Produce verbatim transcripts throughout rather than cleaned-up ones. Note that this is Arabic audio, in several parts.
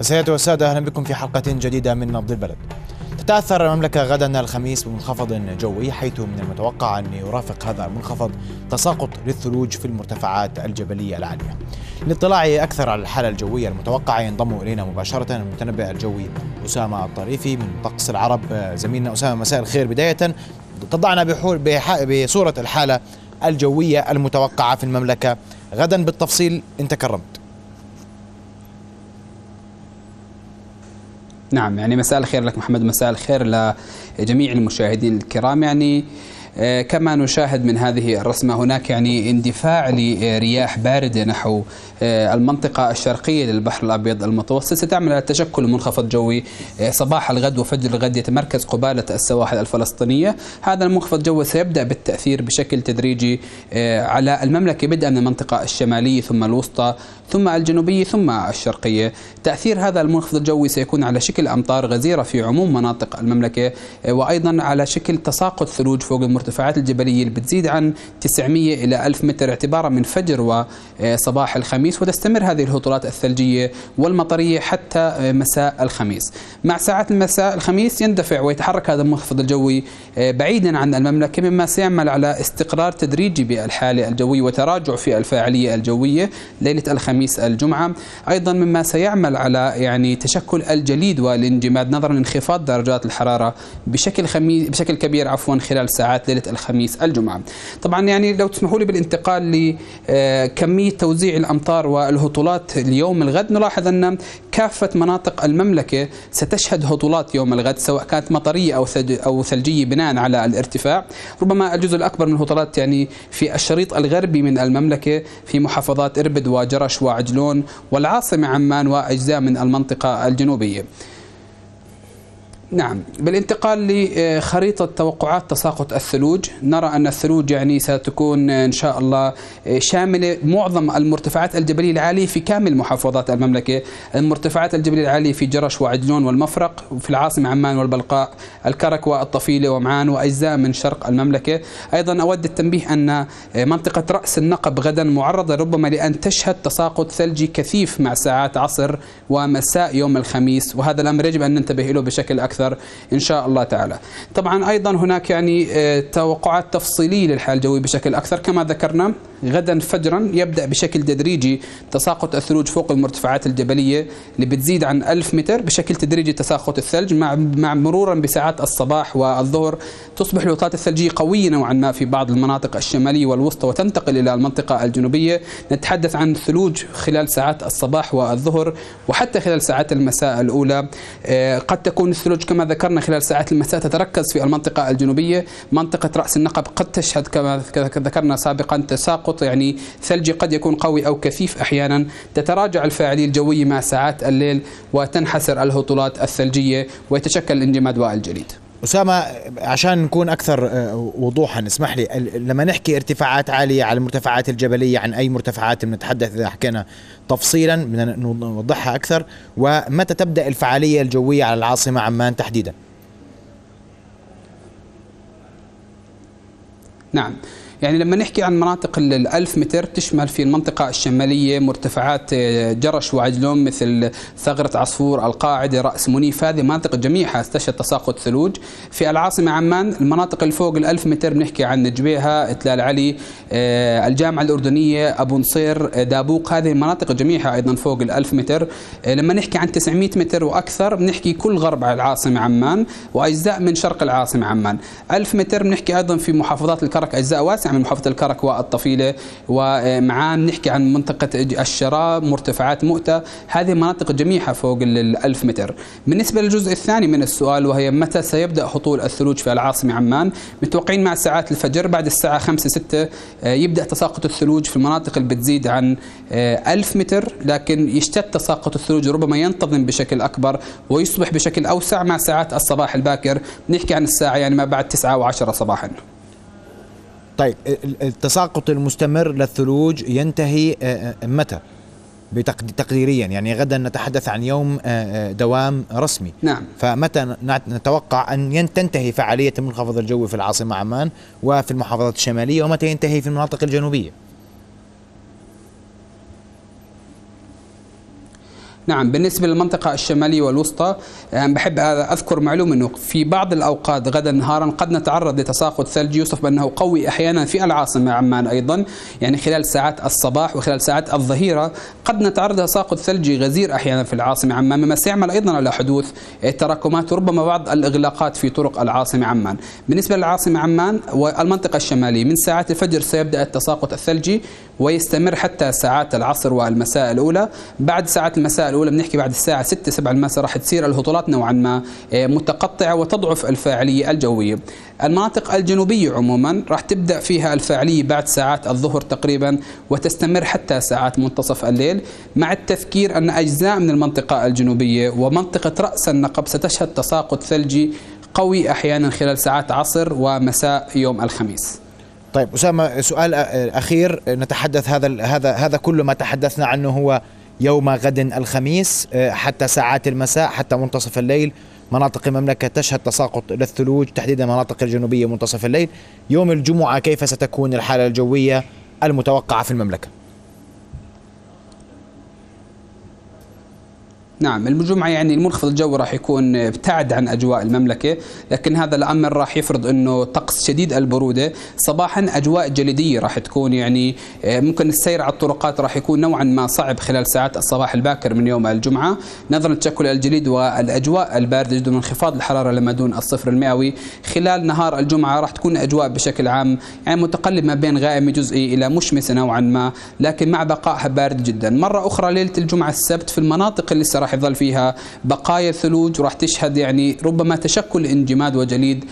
السيدات والسادة، أهلا بكم في حلقة جديدة من نبض البلد. تتأثر المملكة غدا الخميس بمنخفض جوي، حيث من المتوقع أن يرافق هذا المنخفض تساقط للثلوج في المرتفعات الجبلية العالية. للاطلاع أكثر على الحالة الجوية المتوقعة ينضم إلينا مباشرة المتنبئ الجوي أسامة الطريفي من طقس العرب. زميلنا أسامة، مساء الخير. بداية تضعنا بحول بصورة الحالة الجوية المتوقعة في المملكة غدا بالتفصيل، إن تكرمت. نعم، يعني مساء الخير لك محمد، مساء الخير لجميع المشاهدين الكرام. يعني كما نشاهد من هذه الرسمة هناك يعني اندفاع لرياح باردة نحو المنطقة الشرقية للبحر الأبيض المتوسط، ستعمل على تشكل منخفض جوي صباح الغد وفجر الغد يتمركز قبالة السواحل الفلسطينية. هذا المنخفض الجوي سيبدأ بالتأثير بشكل تدريجي على المملكة، بدءا من المنطقة الشمالية ثم الوسطى ثم الجنوبية ثم الشرقية. تأثير هذا المنخفض الجوي سيكون على شكل أمطار غزيرة في عموم مناطق المملكة، وأيضا على شكل تساقط ثلوج فوق المرتفعات المرتفعات الجبلية اللي بتزيد عن تسعمئة إلى ألف متر اعتبارا من فجر وصباح الخميس، وتستمر هذه الهطولات الثلجية والمطرية حتى مساء الخميس. مع ساعات المساء الخميس يندفع ويتحرك هذا المنخفض الجوي بعيدا عن المملكة، مما سيعمل على استقرار تدريجي بالحالة الجوية وتراجع في الفاعلية الجوية ليلة الخميس الجمعة، أيضا مما سيعمل على يعني تشكل الجليد والانجماد نظرا لانخفاض درجات الحرارة بشكل خميس بشكل كبير عفوا خلال ساعات ليلة الخميس الجمعة. طبعا يعني لو تسمحوا لي بالانتقال لكمية توزيع الأمطار والهطولات اليوم الغد، نلاحظ أن كافة مناطق المملكة ستشهد هطولات يوم الغد سواء كانت مطرية أو أو ثلجية بناء على الارتفاع. ربما الجزء الأكبر من الهطولات يعني في الشريط الغربي من المملكة في محافظات إربد وجرش وعجلون والعاصمة عمان وأجزاء من المنطقة الجنوبية. نعم، بالانتقال لخريطة توقعات تساقط الثلوج، نرى أن الثلوج يعني ستكون إن شاء الله شاملة معظم المرتفعات الجبلية العالية في كامل محافظات المملكة. المرتفعات الجبلية العالية في جرش وعجلون والمفرق، وفي العاصمة عمان والبلقاء، الكرك والطفيلة ومعان وأجزاء من شرق المملكة. أيضا أود التنبيه أن منطقة رأس النقب غدا معرضة ربما لأن تشهد تساقط ثلجي كثيف مع ساعات عصر ومساء يوم الخميس، وهذا الأمر يجب أن ننتبه له بشكل أكثر إن شاء الله تعالى. طبعا أيضا هناك يعني توقعات تفصيلية للحال الجوي بشكل أكثر. كما ذكرنا غدا فجرا يبدأ بشكل تدريجي تساقط الثلوج فوق المرتفعات الجبلية اللي بتزيد عن ألف متر، بشكل تدريجي تساقط الثلج مع مع مرورا بساعات الصباح والظهر. تصبح الهطولات الثلجية قوية نوعا ما في بعض المناطق الشمالية والوسطى وتنتقل إلى المنطقة الجنوبية. نتحدث عن ثلوج خلال ساعات الصباح والظهر وحتى خلال ساعات المساء الأولى. قد تكون الثلوج كما ذكرنا خلال ساعات المساء تتركز في المنطقة الجنوبية. منطقة رأس النقب قد تشهد كما ذكرنا سابقا تساقط يعني ثلجي قد يكون قوي أو كثيف أحيانا. تتراجع الفاعلية الجوية مع ساعات الليل وتنحسر الهطولات الثلجية ويتشكل الانجماد والجليد. أسامة، عشان نكون أكثر وضوحا اسمح لي، لما نحكي ارتفاعات عالية على المرتفعات الجبلية عن أي مرتفعات بنتحدث إذا حكينا تفصيلا بدنا نوضحها أكثر، ومتى تبدأ الفعالية الجوية على العاصمة عمان تحديدا؟ نعم، يعني لما نحكي عن مناطق الألف متر تشمل في المنطقة الشمالية مرتفعات جرش وعجلون مثل ثغرة عصفور، القاعدة، رأس منيف. هذه مناطق جميعها استشهد تساقط ثلوج. في العاصمة عمان المناطق الفوق الألف متر بنحكي عن جبيهة، تلال علي، الجامعة الأردنية، أبو نصير، دابوق. هذه المناطق جميعها أيضا فوق الألف متر. لما نحكي عن تسعمئة متر وأكثر بنحكي كل غرب العاصمة عمان وأجزاء من شرق العاصمة عمان. ألف متر بنحكي أيضا في محافظات الكرك، أجزاء واسعة من محافظة الكرك والطفيلة ومعان. نحكي عن منطقة الشراء، مرتفعات مؤتة. هذه مناطق جميعها فوق الألف متر. بالنسبة للجزء الثاني من السؤال وهي متى سيبدأ هطول الثلوج في العاصمة عمان، متوقعين مع ساعات الفجر بعد الساعة خمسة ستة يبدأ تساقط الثلوج في المناطق اللي بتزيد عن ألف متر، لكن يشتد تساقط الثلوج ربما ينتظم بشكل أكبر ويصبح بشكل أوسع مع ساعات الصباح الباكر. نحكي عن الساعة يعني ما بعد تسعة وعشرة صباحا. طيب، التساقط المستمر للثلوج ينتهي متى تقديريا؟ يعني غدا نتحدث عن يوم دوام رسمي. نعم. فمتى نتوقع أن تنتهي فعالية المنخفض الجوي في العاصمة عمان وفي المحافظات الشمالية، ومتى ينتهي في المناطق الجنوبية؟ نعم. بالنسبة للمنطقة الشمالية والوسطى بحب أذكر معلومة أنه في بعض الأوقات غدا نهارا قد نتعرض لتساقط ثلج يوصف بأنه قوي أحيانا في العاصمة عمان أيضا، يعني خلال ساعات الصباح وخلال ساعات الظهيرة قد نتعرض لتساقط ثلجي غزير أحيانا في العاصمة عمان، مما سيعمل أيضا على حدوث تراكمات وربما بعض الإغلاقات في طرق العاصمة عمان. بالنسبة للعاصمة عمان والمنطقة الشمالية من ساعات الفجر سيبدأ التساقط الثلجي ويستمر حتى ساعات العصر والمساء الأولى. بعد ساعات المساء الأولى بنحكي بعد الساعة ستة سبعة المساء راح تصير الهطولات نوعا ما متقطعة وتضعف الفاعلية الجوية. المناطق الجنوبية عموما راح تبدأ فيها الفاعلية بعد ساعات الظهر تقريبا وتستمر حتى ساعات منتصف الليل، مع التذكير أن أجزاء من المنطقة الجنوبية ومنطقة رأس النقب ستشهد تساقط ثلجي قوي أحيانا خلال ساعات عصر ومساء يوم الخميس. طيب أسامة، سؤال أخير، نتحدث هذا هذا هذا كل ما تحدثنا عنه هو يوم غد الخميس حتى ساعات المساء حتى منتصف الليل، مناطق المملكة تشهد تساقط للثلوج تحديدا المناطق الجنوبية منتصف الليل. يوم الجمعة كيف ستكون الحالة الجوية المتوقعة في المملكة؟ نعم، الجمعة يعني المنخفض الجوي راح يكون ابتعد عن أجواء المملكة، لكن هذا الأمر راح يفرض أنه طقس شديد البرودة. صباحا أجواء جليدية راح تكون، يعني ممكن السير على الطرقات راح يكون نوعا ما صعب خلال ساعات الصباح الباكر من يوم الجمعة نظرا لتشكل الجليد والأجواء الباردة جدا وانخفاض الحرارة لما دون الصفر المئوي. خلال نهار الجمعة راح تكون أجواء بشكل عام يعني متقلب ما بين غائمة جزئي إلى مشمسة نوعا ما، لكن مع بقائها باردة جدا. مرة أخرى ليلة الجمعة السبت في المناطق اللي راح يظل فيها بقايا ثلوج وراح تشهد يعني ربما تشكل انجماد وجليد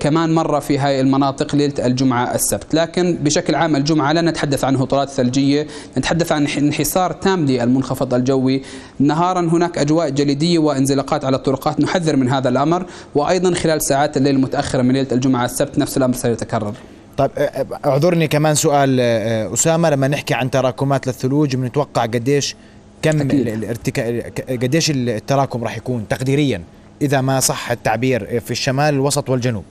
كمان مرة في هاي المناطق ليلة الجمعة السبت. لكن بشكل عام الجمعة لا نتحدث عن هطولات ثلجية، نتحدث عن انحسار تام للمنخفض الجوي. نهارا هناك أجواء جليدية وانزلاقات على الطرقات، نحذر من هذا الأمر، وأيضا خلال ساعات الليل المتأخرة من ليلة الجمعة السبت نفس الأمر سيتكرر. طيب اعذرني كمان سؤال أسامة، لما نحكي عن تراكمات للثلوج بنتوقع قديش كم الارتكا قديش التراكم راح يكون تقديريا اذا ما صح التعبير في الشمال الوسط والجنوب؟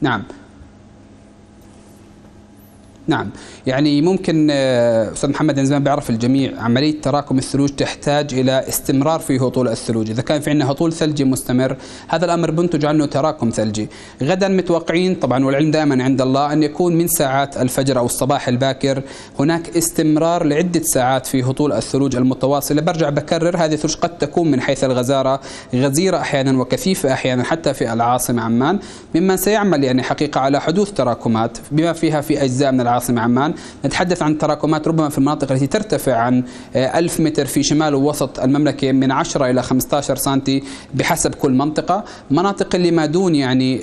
نعم نعم يعني ممكن أستاذ محمد، يعني زي ما بيعرف الجميع عملية تراكم الثلوج تحتاج إلى استمرار في هطول الثلوج. إذا كان في عندنا هطول ثلجي مستمر هذا الأمر بنتج عنه تراكم ثلجي. غدا متوقعين طبعا، والعلم دائما عند الله، أن يكون من ساعات الفجر أو الصباح الباكر هناك استمرار لعدة ساعات في هطول الثلوج المتواصلة. برجع بكرر، هذه الثلوج قد تكون من حيث الغزارة غزيرة أحيانا وكثيفة أحيانا حتى في العاصمة عمان، مما سيعمل يعني حقيقة على حدوث تراكمات بما فيها في أجزاء من العاصمة عاصمة عمان. نتحدث عن تراكمات ربما في المناطق التي ترتفع عن ألف متر في شمال ووسط المملكة من عشرة إلى خمسة عشر سنتي بحسب كل منطقة. مناطق اللي ما دون يعني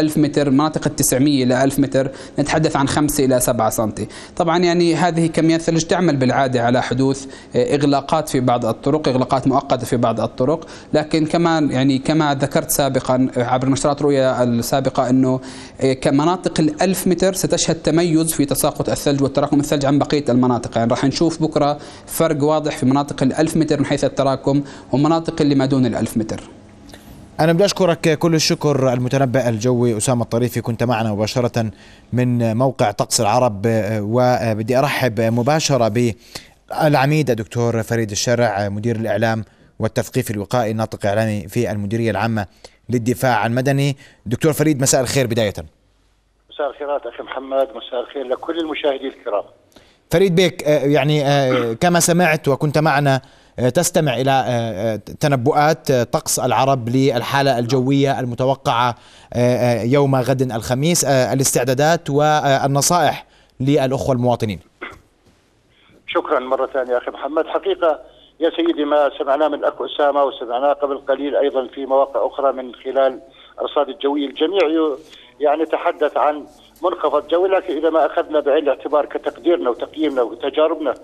ألف متر، مناطق التسعمية إلى ألف متر، نتحدث عن خمسة إلى سبعة سنتي. طبعا يعني هذه كميات ثلج تعمل بالعادة على حدوث إغلاقات في بعض الطرق، إغلاقات مؤقتة في بعض الطرق. لكن كمان يعني كما ذكرت سابقا عبر نشرات رؤيا السابقة أنه كمناطق الألف متر ستشهد تميز في تساقط الثلج والتراكم الثلج عن بقية المناطق. يعني راح نشوف بكرة فرق واضح في مناطق الألف متر من حيث التراكم ومناطق اللي ما دون الألف متر. أنا بدي أشكرك كل الشكر المتنبأ الجوي أسامة الطريفي، كنت معنا مباشرة من موقع طقس العرب، وبدي أرحب مباشرة بالعميد الدكتور فريد الشرع مدير الإعلام والتثقيف الوقائي ناطق إعلامي في المديرية العامة للدفاع المدني. دكتور فريد، مساء الخير. بداية مساء الخيرات أخي محمد، مساء الخير لكل المشاهدين الكرام. فريد بيك، يعني كما سمعت وكنت معنا تستمع إلى تنبؤات طقس العرب للحالة الجوية المتوقعة يوم غد الخميس، الاستعدادات والنصائح للأخوة المواطنين. شكرا مرة ثانية أخي محمد. حقيقة يا سيدي ما سمعناه من الأخ أسامة وسمعناه قبل قليل أيضا في مواقع أخرى من خلال الأرصاد الجوية، الجميع يعني تحدث عن منخفض جوي، لكن إذا ما أخذنا بعين الاعتبار كتقديرنا وتقييمنا وتجاربنا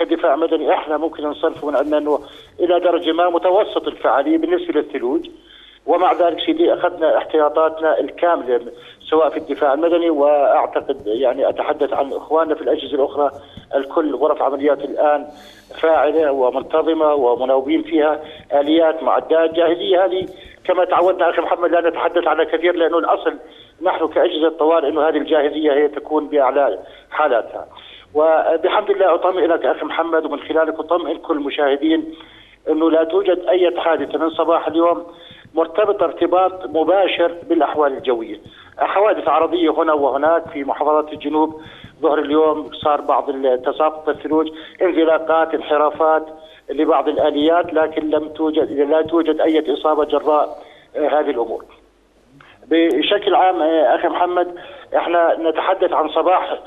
كدفاع مدني، إحنا ممكن نصنفه من أنه إلى درجة ما متوسط الفعالية بالنسبة للثلوج. ومع ذلك سيدي أخذنا احتياطاتنا الكاملة سواء في الدفاع المدني، وأعتقد يعني أتحدث عن إخواننا في الأجهزة الأخرى، الكل غرف عمليات الآن فاعلة ومنتظمة ومناوبين فيها، آليات معدات جاهزية. هذه كما تعودنا أخي محمد لا نتحدث عنها كثير، لأنه الأصل نحن كأجهزة طوارئ أنه هذه الجاهزية هي تكون بأعلى حالاتها. وبحمد الله أطمئنك أخي محمد، ومن خلالك أطمئن كل المشاهدين أنه لا توجد أي حادثة من صباح اليوم مرتبطة ارتباط مباشر بالأحوال الجوية. حوادث عرضية هنا وهناك في محافظات الجنوب، ظهر اليوم صار بعض تساقط الثلوج، انزلاقات، انحرافات لبعض الآليات، لكن لم توجد لا توجد أي إصابة جراء هذه الأمور. بشكل عام أخي محمد، احنا نتحدث عن صباح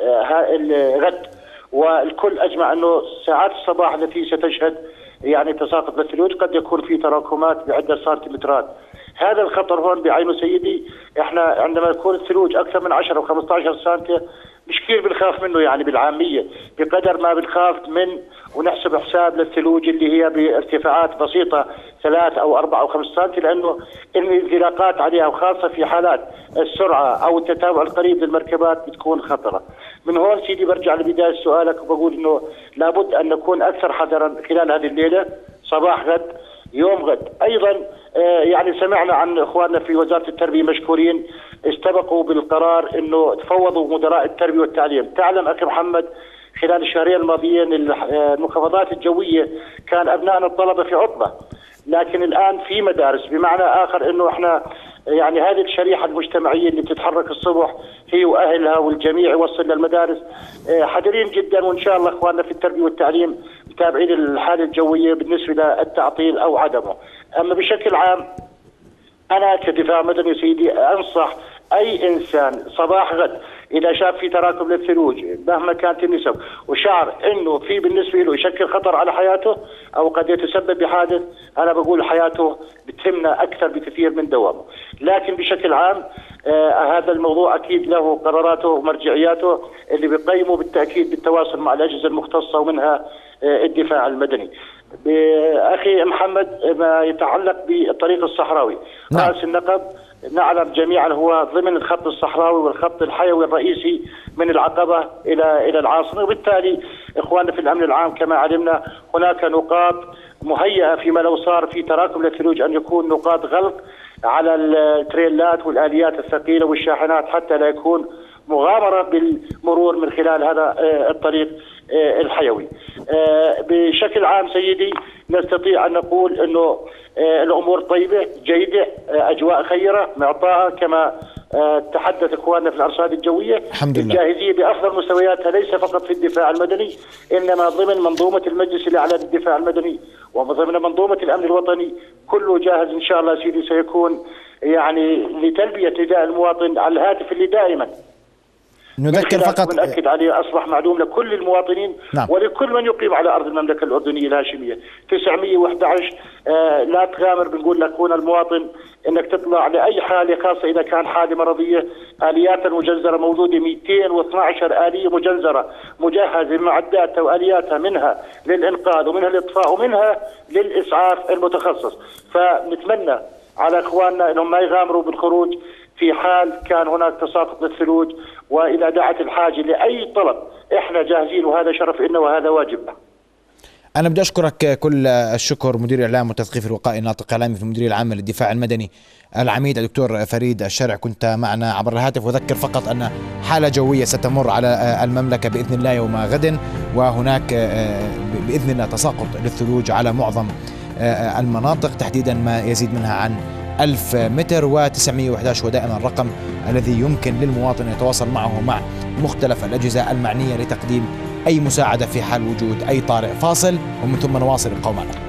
الغد، والكل أجمع أنه ساعات الصباح التي ستشهد يعني تساقط للثلوج قد يكون في تراكمات بعدة سنتيمترات. هذا الخطر هون بعينه سيدي، احنا عندما يكون الثلوج أكثر من عشرة وخمسة عشر سنتي مش كثير بنخاف منه يعني بالعامية، بقدر ما بنخاف من ونحسب حساب للثلوج اللي هي بارتفاعات بسيطة ثلاث أو أربعة أو خمسة سنتي، لأنه الانزلاقات عليها وخاصة في حالات السرعة أو التتابع القريب للمركبات بتكون خطرة. من هون سيدي برجع لبداية سؤالك وبقول إنه لابد أن نكون أكثر حذرا خلال هذه الليلة، صباح غد، يوم غد. أيضا يعني سمعنا عن إخواننا في وزارة التربية مشكورين استبقوا بالقرار أنه تفوضوا مدراء التربية والتعليم. تعلم أخي محمد خلال الشهرين الماضيين المنخفضات الجوية كان أبنائنا الطلبة في عطلة، لكن الآن في مدارس، بمعنى آخر أنه إحنا يعني هذه الشريحة المجتمعية اللي بتتحرك الصبح هي وأهلها والجميع يوصل للمدارس حذرين جدا، وإن شاء الله إخواننا في التربية والتعليم متابعين الحالة الجوية بالنسبة للتعطيل أو عدمه. أما بشكل عام أنا كدفاع مدني سيدي أنصح أي إنسان صباح غد إذا شاف في تراكم للثلوج مهما كانت النسب وشعر إنه في بالنسبة له يشكل خطر على حياته أو قد يتسبب بحادث، أنا بقول حياته بتهمنا أكثر بكثير من دوامه. لكن بشكل عام آه هذا الموضوع أكيد له قراراته ومرجعياته اللي بيقيموا بالتأكيد بالتواصل مع الأجهزة المختصة ومنها آه الدفاع المدني. أخي محمد ما يتعلق بالطريق الصحراوي رأس النقب، نعلم جميعا هو ضمن الخط الصحراوي والخط الحيوي الرئيسي من العقبة إلى إلى العاصمة، وبالتالي إخواننا في الأمن العام كما علمنا هناك نقاط مهيئة فيما لو صار في تراكم للثلوج أن يكون نقاط غلق على التريلات والآليات الثقيلة والشاحنات حتى لا يكون مغامرة بالمرور من خلال هذا الطريق الحيوي. بشكل عام سيدي نستطيع أن نقول أنه الأمور طيبة جيدة، أجواء خيرة معطاها كما تحدث إخواننا في الأرصاد الجوية، الجاهزية بأفضل مستوياتها ليس فقط في الدفاع المدني إنما ضمن منظومة المجلس الأعلى للدفاع المدني وضمن منظومة الأمن الوطني، كله جاهز إن شاء الله سيدي سيكون يعني لتلبية نداء المواطن على الهاتف اللي دائما نذكر فقط نؤكد عليه اصبح معلوم لكل المواطنين. نعم. ولكل من يقيم على ارض المملكه الاردنيه الهاشميه تسعمئة وأحد عشر. آه لا تغامر، بنقول لك هنا المواطن انك تطلع لاي حاله خاصه اذا كان حاله مرضيه. اليات مجزره موجوده مئتين واثني عشر اليه مجزره مجهزه بمعداتها والياتها، منها للانقاذ ومنها للاطفاء ومنها للاسعاف المتخصص. فنتمنى على اخواننا انهم ما يغامروا بالخروج في حال كان هناك تساقط للثلوج، وإذا دعت الحاجة لأي طلب إحنا جاهزين، وهذا شرف إلنا وهذا واجبنا. أنا بدي أشكرك كل الشكر مدير إعلام وتثقيف الوقائي الناطق إعلامي في المديرية العامة للدفاع المدني العميد الدكتور فريد الشرع، كنت معنا عبر الهاتف. وذكر فقط أن حالة جوية ستمر على المملكة بإذن الله يوم غد، وهناك بإذن الله تساقط للثلوج على معظم المناطق، تحديدا ما يزيد منها عن ألف متر. وتسعمئة وأحد عشر هو دائما الرقم الذي يمكن للمواطن أن يتواصل معه مع مختلف الأجهزة المعنية لتقديم أي مساعدة في حال وجود أي طارئ. فاصل ومن ثم نواصل القوة معنا.